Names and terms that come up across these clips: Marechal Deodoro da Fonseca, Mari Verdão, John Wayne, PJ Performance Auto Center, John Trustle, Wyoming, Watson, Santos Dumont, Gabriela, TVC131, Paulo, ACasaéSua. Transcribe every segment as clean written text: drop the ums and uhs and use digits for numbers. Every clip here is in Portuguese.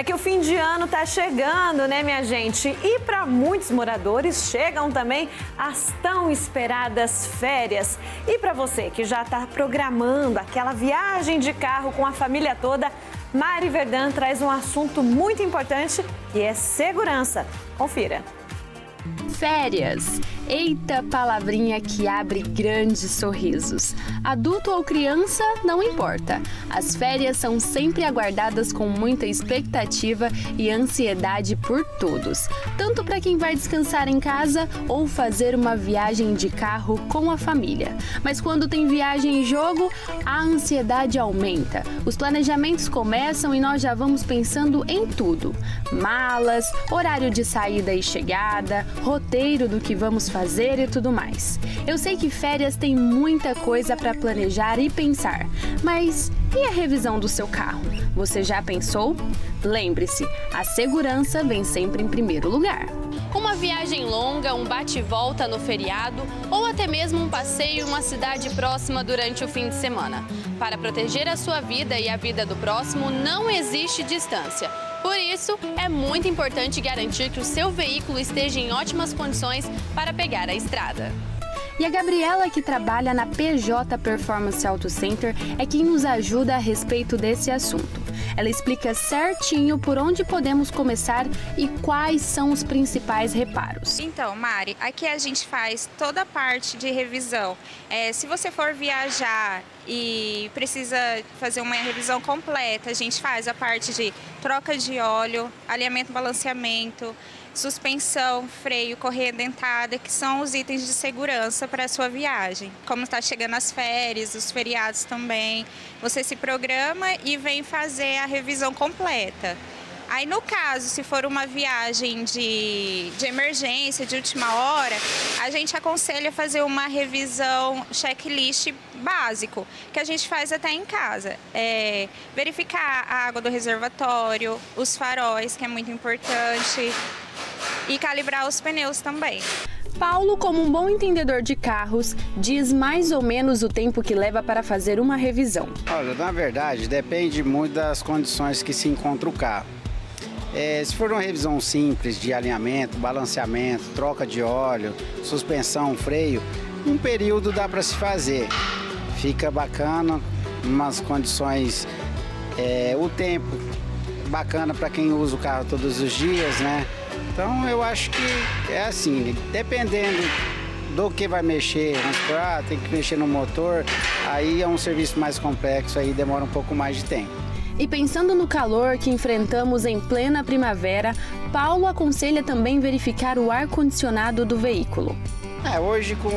É que o fim de ano tá chegando, né, minha gente? E para muitos moradores chegam também as tão esperadas férias. E para você que já tá programando aquela viagem de carro com a família toda, Mari Verdão traz um assunto muito importante que é segurança. Confira. Férias. Eita, palavrinha que abre grandes sorrisos. Adulto ou criança, não importa. As férias são sempre aguardadas com muita expectativa e ansiedade por todos. Tanto para quem vai descansar em casa ou fazer uma viagem de carro com a família. Mas quando tem viagem em jogo, a ansiedade aumenta. Os planejamentos começam e nós já vamos pensando em tudo. Malas, horário de saída e chegada, roteiro do que vamos fazer e tudo mais. Eu sei que férias tem muita coisa para planejar e pensar, mas e a revisão do seu carro? Você já pensou? Lembre-se, a segurança vem sempre em primeiro lugar. Uma viagem longa, um bate-volta no feriado ou até mesmo um passeio em uma cidade próxima durante o fim de semana. Para proteger a sua vida e a vida do próximo, não existe distância. Por isso, é muito importante garantir que o seu veículo esteja em ótimas condições para pegar a estrada. E a Gabriela, que trabalha na PJ Performance Auto Center, é quem nos ajuda a respeito desse assunto. Ela explica certinho por onde podemos começar e quais são os principais reparos. Então, Mari, aqui a gente faz toda a parte de revisão. Se você for viajar e precisa fazer uma revisão completa, a gente faz a parte de troca de óleo, alinhamento, balanceamento, suspensão, freio, correia dentada, que são os itens de segurança para a sua viagem. Como está chegando as férias, os feriados também, você se programa e vem fazer a revisão completa. Aí, no caso, se for uma viagem de emergência, de última hora, a gente aconselha fazer uma revisão checklist básico, que a gente faz até em casa. Verificar a água do reservatório, os faróis, que é muito importante, e calibrar os pneus também. Paulo, como um bom entendedor de carros, diz mais ou menos o tempo que leva para fazer uma revisão. Olha, na verdade, depende muito das condições que se encontra o carro. Se for uma revisão simples de alinhamento, balanceamento, troca de óleo, suspensão, freio, um período dá para se fazer. Fica bacana, umas condições, o tempo bacana para quem usa o carro todos os dias, né? Então eu acho que é assim, dependendo do que vai mexer, tem que mexer no motor, aí é um serviço mais complexo, aí demora um pouco mais de tempo. E pensando no calor que enfrentamos em plena primavera, Paulo aconselha também verificar o ar-condicionado do veículo. Hoje com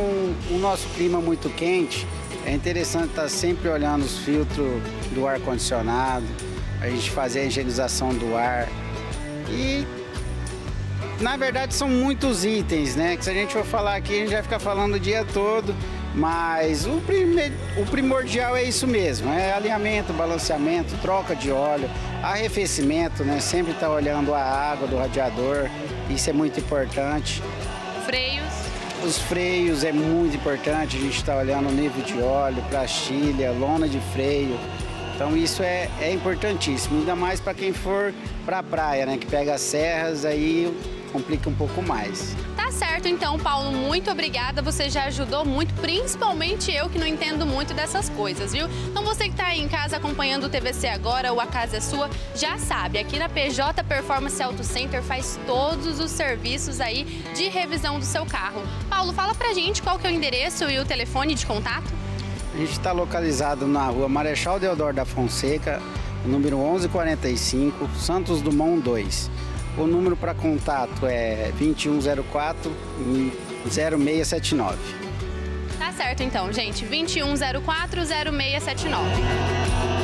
o nosso clima muito quente, é interessante estar sempre olhando os filtros do ar-condicionado, a gente fazer a higienização do ar e... Na verdade, são muitos itens, né? Que se a gente for falar aqui, a gente vai ficar falando o dia todo, mas o primordial é isso mesmo, é alinhamento, balanceamento, troca de óleo, arrefecimento, né? Sempre tá olhando a água do radiador, isso é muito importante. Freios? Os freios é muito importante, a gente tá olhando o nível de óleo, pastilha, lona de freio. Então isso é importantíssimo, ainda mais para quem for para a praia, né? Que pega as serras, aí complica um pouco mais. Tá certo, então, Paulo, muito obrigada. Você já ajudou muito, principalmente eu que não entendo muito dessas coisas, viu? Então você que tá aí em casa acompanhando o TVC agora, o A Casa é Sua, já sabe, aqui na PJ Performance Auto Center faz todos os serviços aí de revisão do seu carro. Paulo, fala pra gente qual que é o endereço e o telefone de contato. A gente está localizado na rua Marechal Deodoro da Fonseca, número 1145, Santos Dumont 2. O número para contato é 2104-0679. Tá certo então, gente. 2104-0679.